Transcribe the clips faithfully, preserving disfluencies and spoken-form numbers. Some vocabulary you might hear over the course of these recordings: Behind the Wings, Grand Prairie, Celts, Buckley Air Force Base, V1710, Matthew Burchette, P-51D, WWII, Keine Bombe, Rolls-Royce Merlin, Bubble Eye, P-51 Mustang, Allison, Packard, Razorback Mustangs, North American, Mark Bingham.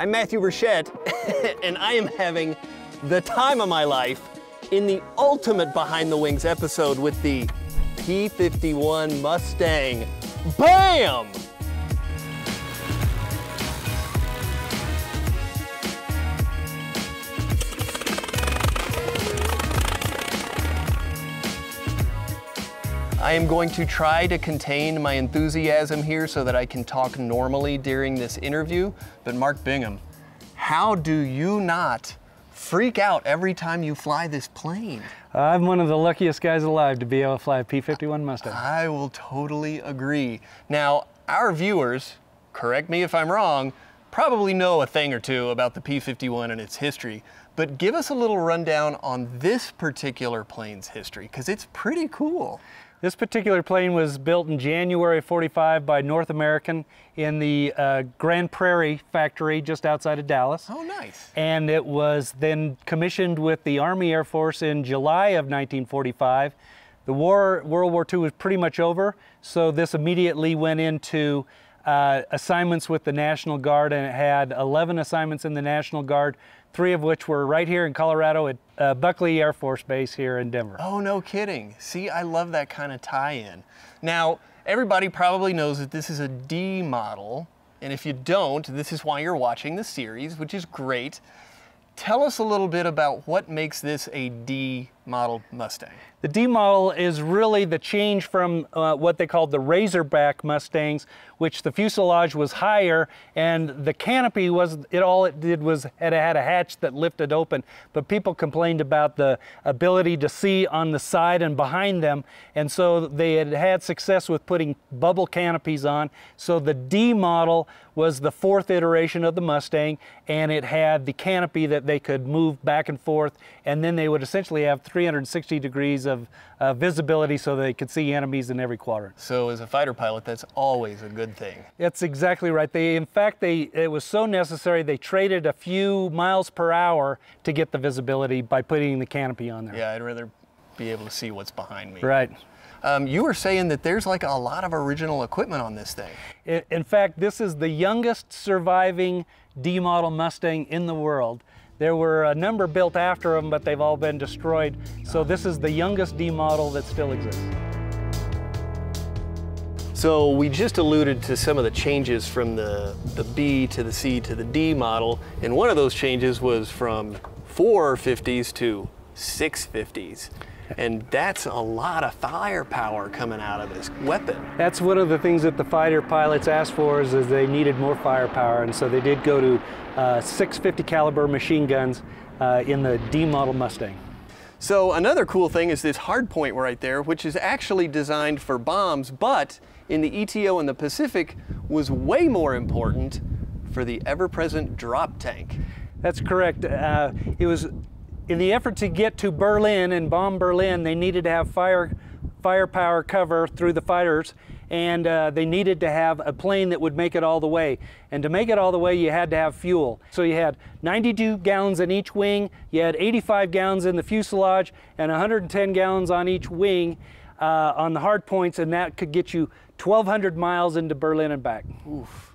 I'm Matthew Burchette, and I am having the time of my life in the ultimate Behind the Wings episode with the P fifty-one Mustang. Bam! I am going to try to contain my enthusiasm here so that I can talk normally during this interview. But Mark Bingham, how do you not freak out every time you fly this plane? I'm one of the luckiest guys alive to be able to fly a P fifty-one Mustang. I will totally agree. Now, our viewers, correct me if I'm wrong, probably know a thing or two about the P fifty-one and its history, but give us a little rundown on this particular plane's history, because it's pretty cool. This particular plane was built in January of forty-five by North American in the uh, Grand Prairie factory just outside of Dallas. Oh, nice. And it was then commissioned with the Army Air Force in July of nineteen forty-five. The war, World War Two was pretty much over, so this immediately went into uh, assignments with the National Guard, and it had eleven assignments in the National Guard, three of which were right here in Colorado at uh, Buckley Air Force Base here in Denver. Oh, no kidding. See, I love that kind of tie-in. Now, everybody probably knows that this is a D model, and if you don't, this is why you're watching the series, which is great. Tell us a little bit about what makes this a D model Mustang. The D model is really the change from uh, what they called the Razorback Mustangs, which the fuselage was higher and the canopy was, it all it did was it had a hatch that lifted open, but people complained about the ability to see on the side and behind them, and so they had had success with putting bubble canopies on. So the D model was the fourth iteration of the Mustang, and it had the canopy that they could move back and forth, and then they would essentially have three hundred sixty degrees of uh, visibility so they could see enemies in every quadrant. So as a fighter pilot, that's always a good thing. That's exactly right. They, in fact, they it was so necessary, they traded a few miles per hour to get the visibility by putting the canopy on there. Yeah, I'd rather be able to see what's behind me. Right. Um, you were saying that there's like a lot of original equipment on this thing. In fact, this is the youngest surviving D model Mustang in the world. There were a number built after them, but they've all been destroyed. So this is the youngest D model that still exists. So we just alluded to some of the changes from the, the B to the C to the D model. And one of those changes was from four fifties to six fifties. And that's a lot of firepower coming out of this weapon. That's one of the things that the fighter pilots asked for, is, is they needed more firepower, and so they did go to uh, six fifty caliber machine guns uh, in the D model Mustang. So another cool thing is this hard point right there, which is actually designed for bombs, but in the E T O and the Pacific was way more important for the ever-present drop tank. That's correct. Uh, it was. In the effort to get to Berlin and bomb Berlin, they needed to have fire, firepower cover through the fighters, and uh, they needed to have a plane that would make it all the way. And to make it all the way, you had to have fuel. So you had ninety-two gallons in each wing, you had eighty-five gallons in the fuselage, and one hundred ten gallons on each wing uh, on the hard points, and that could get you twelve hundred miles into Berlin and back. Oof.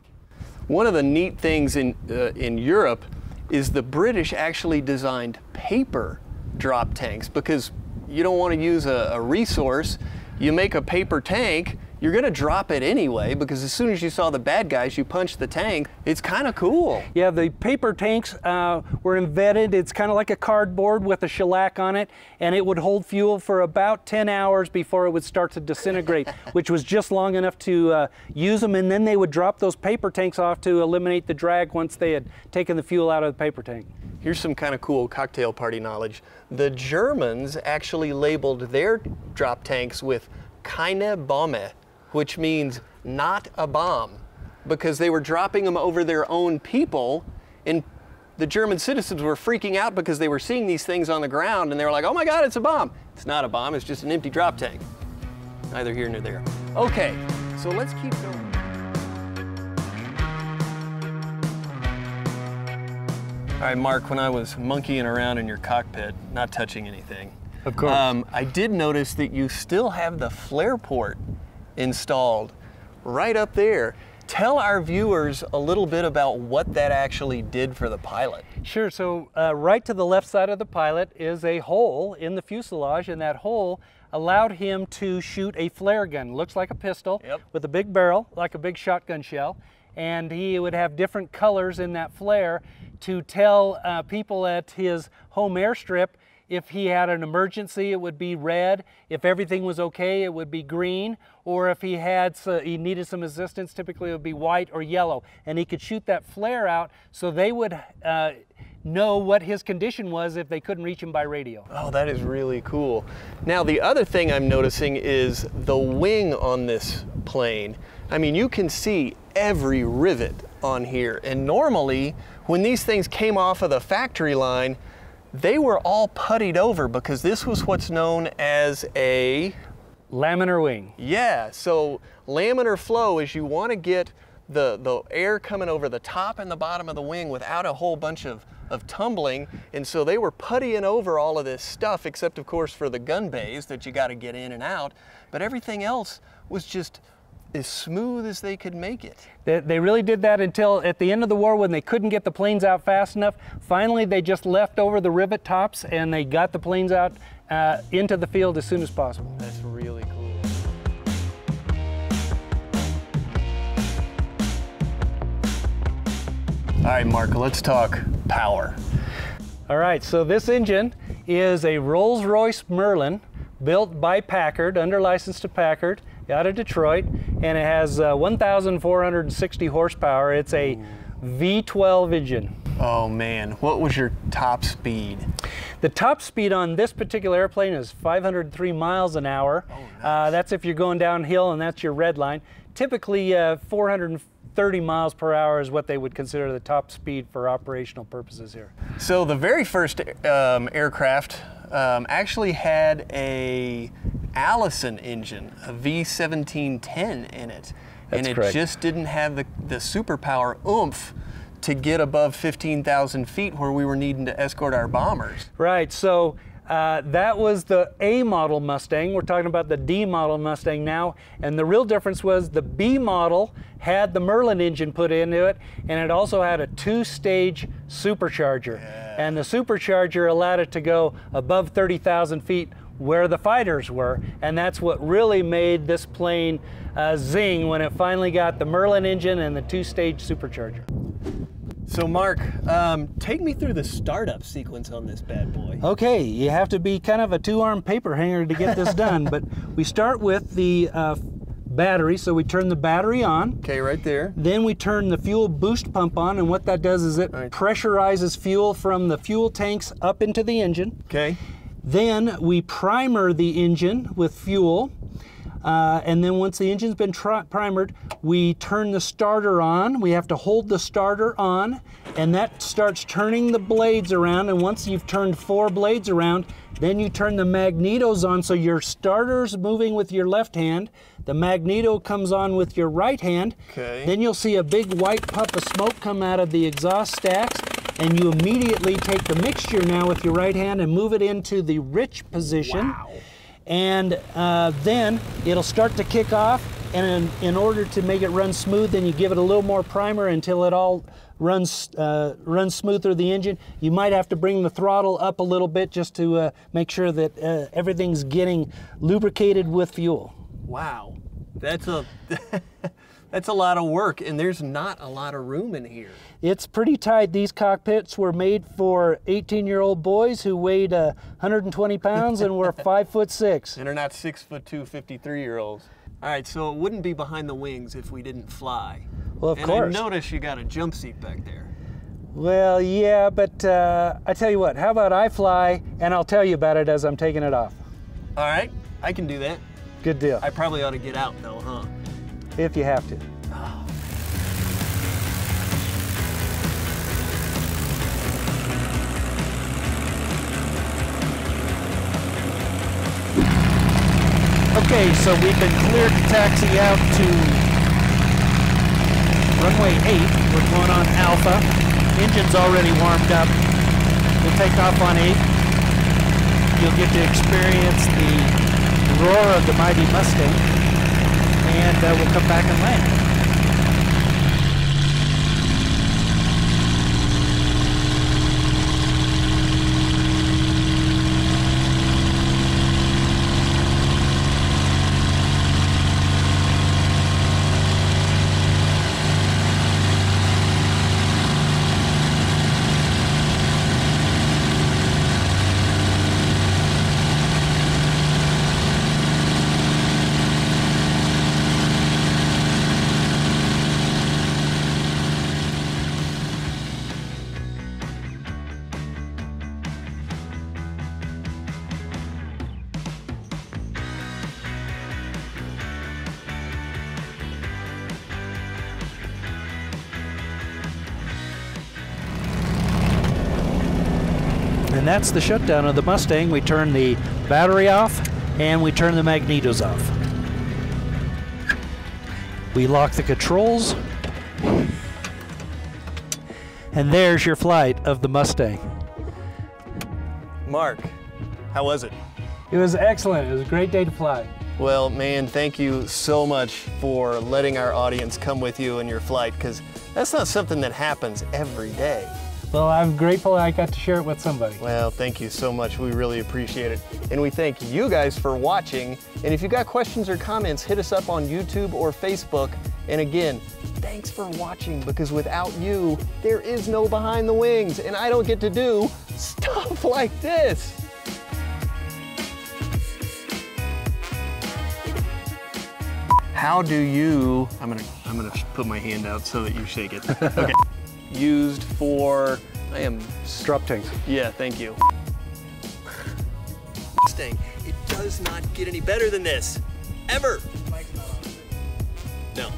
One of the neat things in, uh, in Europe is the British actually designed paper drop tanks, because you don't want to use a, a resource. You make a paper tank, you're going to drop it anyway, because as soon as you saw the bad guys, you punched the tank. It's kind of cool. Yeah, the paper tanks uh, were invented. It's kind of like a cardboard with a shellac on it, and it would hold fuel for about ten hours before it would start to disintegrate, which was just long enough to uh, use them, and then they would drop those paper tanks off to eliminate the drag once they had taken the fuel out of the paper tank. Here's some kind of cool cocktail party knowledge. The Germans actually labeled their drop tanks with Keine Bombe, which means not a bomb, because they were dropping them over their own people, and the German citizens were freaking out because they were seeing these things on the ground, and they were like, oh my God, it's a bomb. It's not a bomb, it's just an empty drop tank. Neither here nor there. Okay, so let's keep going. All right, Mark, when I was monkeying around in your cockpit, not touching anything, of course, um, I did notice that you still have the flare port installed right up there. Tell our viewers a little bit about what that actually did for the pilot. Sure, so uh, right to the left side of the pilot is a hole in the fuselage, and that hole allowed him to shoot a flare gun. Looks like a pistol, yep, with a big barrel, like a big shotgun shell, and he would have different colors in that flare to tell uh, people at his home airstrip if he had an emergency, it would be red. If everything was okay, it would be green. Or if he had so he needed some assistance, typically it would be white or yellow. And he could shoot that flare out so they would uh, know what his condition was if they couldn't reach him by radio. Oh, that is really cool. Now, the other thing I'm noticing is the wing on this plane. I mean, you can see every rivet on here. And normally, when these things came off of the factory line, they were all puttied over because this was what's known as a laminar wing. Yeah, so laminar flow is you want to get the, the air coming over the top and the bottom of the wing without a whole bunch of, of tumbling. And so they were puttying over all of this stuff, except of course for the gun bays that you got to get in and out. But everything else was just as smooth as they could make it. They, they really did that until at the end of the war when they couldn't get the planes out fast enough. Finally, they just left over the rivet tops and they got the planes out uh, into the field as soon as possible. That's really cool. All right, Mark, let's talk power. All right, so this engine is a Rolls-Royce Merlin built by Packard, under license to Packard, out of Detroit, and it has uh, one thousand four hundred sixty horsepower. It's a V twelve engine. Oh man, what was your top speed? The top speed on this particular airplane is five hundred three miles an hour. Oh, nice. Uh, that's if you're going downhill and that's your red line. Typically uh, four hundred thirty miles per hour is what they would consider the top speed for operational purposes here. So the very first um, aircraft um, actually had a Allison engine, a V seventeen ten in it. That's and it correct. Just didn't have the, the superpower oomph to get above fifteen thousand feet where we were needing to escort our bombers. Right, so uh, that was the A model Mustang. We're talking about the D model Mustang now, and the real difference was the B model had the Merlin engine put into it, and it also had a two-stage supercharger. Yeah. And the supercharger allowed it to go above thirty thousand feet where the fighters were, and that's what really made this plane uh, zing when it finally got the Merlin engine and the two-stage supercharger. So Mark, um, take me through the startup sequence on this bad boy. Okay, you have to be kind of a two-armed paper hanger to get this done, but we start with the uh, battery, so we turn the battery on. Okay, right there. Then we turn the fuel boost pump on, and what that does is it right. pressurizes fuel from the fuel tanks up into the engine. Okay. Then we primer the engine with fuel, uh, and then once the engine's been primered, we turn the starter on. We have to hold the starter on, and that starts turning the blades around, and once you've turned four blades around, then you turn the magnetos on, so your starter's moving with your left hand, the magneto comes on with your right hand, okay. Then you'll see a big white puff of smoke come out of the exhaust stacks, and you immediately take the mixture now with your right hand and move it into the rich position. Wow. And uh, then it'll start to kick off, and in, in order to make it run smooth, then you give it a little more primer until it all runs uh, runs smooth through the engine. You might have to bring the throttle up a little bit just to uh, make sure that uh, everything's getting lubricated with fuel. Wow, that's a... That's a lot of work, and there's not a lot of room in here. It's pretty tight. These cockpits were made for eighteen-year-old boys who weighed uh, one hundred twenty pounds and were five foot six. And are not six foot two, fifty-three-year-olds. All right, so it wouldn't be behind the wings if we didn't fly. Well, of and course. And I noticed you got a jump seat back there. Well, yeah, but uh, I tell you what, how about I fly, and I'll tell you about it as I'm taking it off. All right, I can do that. Good deal. I probably ought to get out, though, huh? If you have to. Oh. Okay, so we've been cleared to taxi out to runway eight. We're going on Alpha. Engine's already warmed up. We'll take off on eight. You'll get to experience the roar of the mighty Mustang. And uh, we'll come back and land. and that's the shutdown of the Mustang. We turn the battery off and we turn the magnetos off. We lock the controls, and there's your flight of the Mustang. Mark, how was it? It was excellent. It was a great day to fly. Well, man, thank you so much for letting our audience come with you in your flight, because that's not something that happens every day. Well, I'm grateful I got to share it with somebody. Well, thank you so much. We really appreciate it. And we thank you guys for watching. And if you've got questions or comments, hit us up on YouTube or Facebook. And again, thanks for watching, because without you, there is no Behind the Wings, and I don't get to do stuff like this. How do you, I'm gonna, I'm gonna put my hand out so that you shake it. Okay. Used for, I am. Drop tanks. Yeah, thank you. Mustang, it does not get any better than this, ever. No.